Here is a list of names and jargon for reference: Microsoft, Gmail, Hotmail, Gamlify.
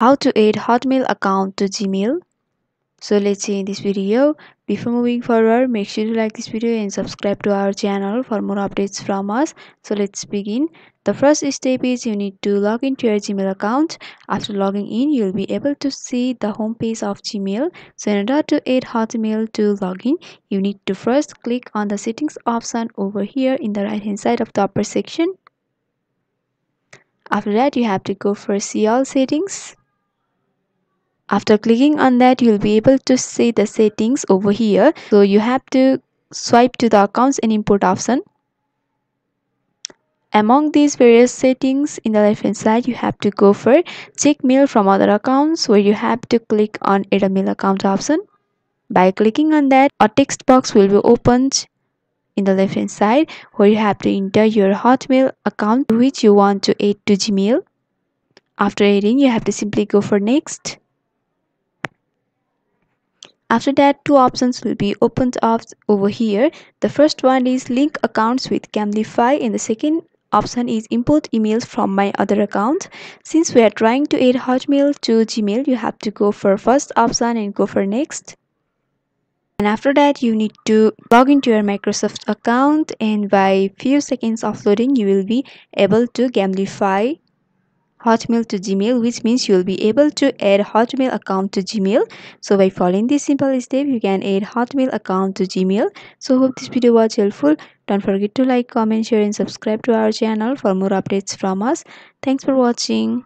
How to add Hotmail account to Gmail. So let's see in this video. Before moving forward, make sure to like this video and subscribe to our channel for more updates from us. So let's begin. The first step is you need to log into your Gmail account. After logging in, you'll be able to see the home page of Gmail. So in order to add Hotmail to login, you need to first click on the settings option over here in the right hand side of the upper section. After that, you have to go for see all settings. After clicking on that, you'll be able to see the settings over here. So you have to swipe to the accounts and import option. Among these various settings in the left hand side, you have to go for check mail from other accounts, where you have to click on add a mail account option. By clicking on that, a text box will be opened in the left hand side, where you have to enter your Hotmail account which you want to add to Gmail. After adding, you have to simply go for next. After that, two options will be opened up over here. The first one is link accounts with Gamlify, and the second option is import emails from my other account. Since we are trying to add Hotmail to Gmail, you have to go for first option and go for next. And after that, you need to log into your Microsoft account, and by few seconds of loading, you will be able to Gamlify Hotmail to Gmail, which means you will be able to add Hotmail account to Gmail. So by following this simple step, you can add Hotmail account to Gmail. So hope this video was helpful. Don't forget to like, comment, share and subscribe to our channel for more updates from us. Thanks for watching.